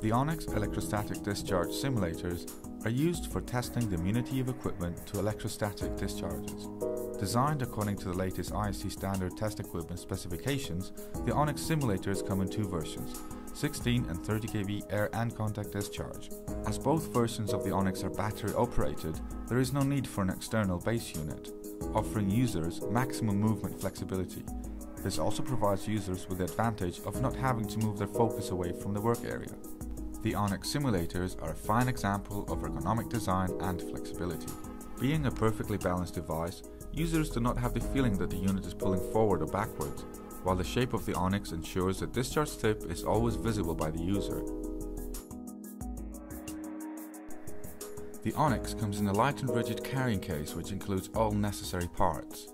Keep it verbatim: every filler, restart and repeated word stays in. The ONYX electrostatic discharge simulators are used for testing the immunity of equipment to electrostatic discharges. Designed according to the latest I E C standard test equipment specifications, the ONYX simulators come in two versions, sixteen and thirty K V air and contact discharge. As both versions of the ONYX are battery operated, there is no need for an external base unit, offering users maximum movement flexibility. This also provides users with the advantage of not having to move their focus away from the work area. The ONYX simulators are a fine example of ergonomic design and flexibility. Being a perfectly balanced device, users do not have the feeling that the unit is pulling forward or backwards, while the shape of the ONYX ensures that discharge tip is always visible by the user. The ONYX comes in a light and rigid carrying case which includes all necessary parts.